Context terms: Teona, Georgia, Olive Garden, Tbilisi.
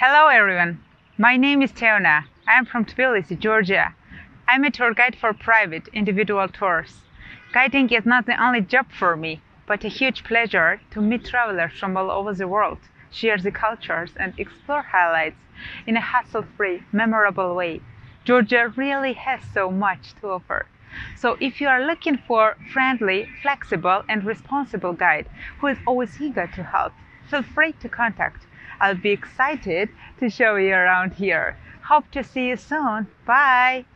Hello everyone, my name is Teona. I am from Tbilisi, Georgia. I am a tour guide for private, individual tours. Guiding is not the only job for me, but a huge pleasure to meet travelers from all over the world, share the cultures and explore highlights in a hassle-free, memorable way. Georgia really has so much to offer. So if you are looking for a friendly, flexible and responsible guide who is always eager to help, feel free to contact. I'll be excited to show you around here. Hope to see you soon. Bye!